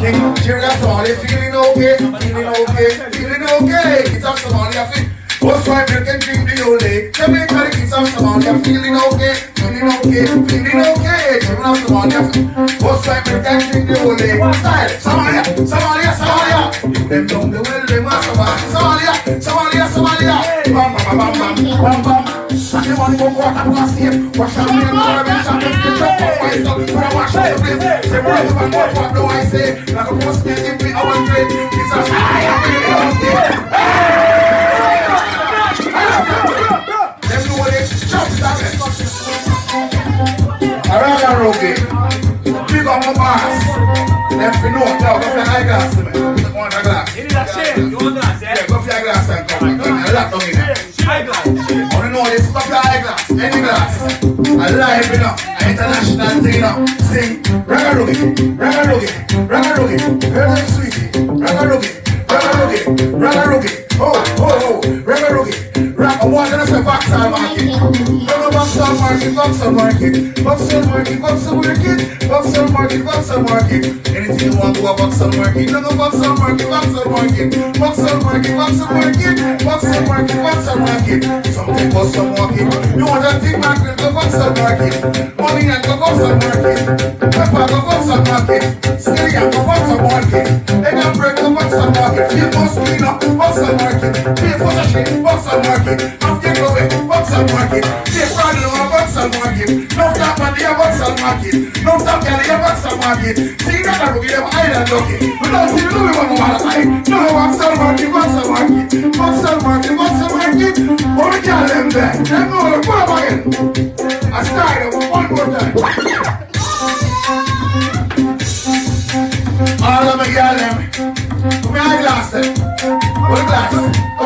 King, Jimmy, that's all. If feeling okay, feeling okay, feeling okay. Kids of Somalia feel. What's why milk and drink the old day? Jamaica, kids of Somalia feeling okay, feeling okay, feeling okay. Jimmy of Somalia feel. What's why milk and drink the old day? Style, Somalia, Somalia, Somalia. If them don't do well, they must survive. Somalia, Somalia, Somalia. Bam, bam, bam, bam, bam, bam. Anyone go water past him, wash up the environment and let's get up for my stuff. When I wash up the place, say what do I want, what do I say? Like a post me, give me our trade. It's a fire, give me our trade. Them know they jump down and touch the floor. A Ragga Ruggie, big up my bass. Them fi know, now go for your eyeglass to me. Want a glass? You need a shade, you want glass, yeah? Go for your glass and come back, a lot of it. Eyeglass. I know this stuff your eyeglass, any glass. Alive enough, international thing now. Sing Ragga Ruggie, Ragga Ruggie, Ragga Ruggie. Heard them sweetie, Ragga Ruggie, Ragga Ruggie, Ragga Ruggie. Oh, oh, oh, Ragga Ruggie. I want to say Vauxhall Market. Vauxhall Market, Vauxhall Market, Vauxhall Market, Vauxhall Market, Vauxhall Market, Vauxhall Market. Anything you want to go to Vauxhall Market, go to Vauxhall Market, Vauxhall Market, Vauxhall Market, Vauxhall Market, Vauxhall Market, Vauxhall Market. Something Vauxhall Market. You want to think back to Vauxhall Market. Money and go Vauxhall Market. Pepper go Vauxhall Market. Skinny and go Vauxhall Market. Egg and bread go Vauxhall Market. Feel most clean up, Vauxhall Market. Feel for the shit, Vauxhall Market. After you go with Vauxhall Market, take pride in our Vauxhall Market. No stop at the Vauxhall Market. No stop at the Vauxhall Market. See that we have island looking. We don't see the one on the side. No Vauxhall Market, Vauxhall Market, Vauxhall Market, Vauxhall Market. Or we tell them that. Them know the poor again. I start it one more time. All of the girls, them. Come here, glass them. One glass.